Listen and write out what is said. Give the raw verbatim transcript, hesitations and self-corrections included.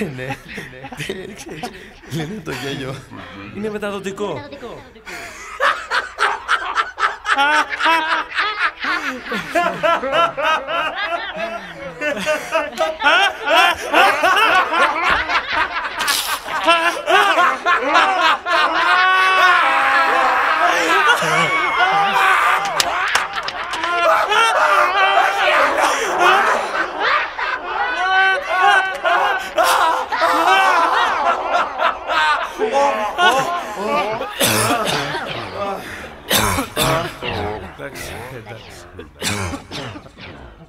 Λένε. Λένε το γέλιο. Είναι μεταδοτικό. Εντάξει, εντάξει.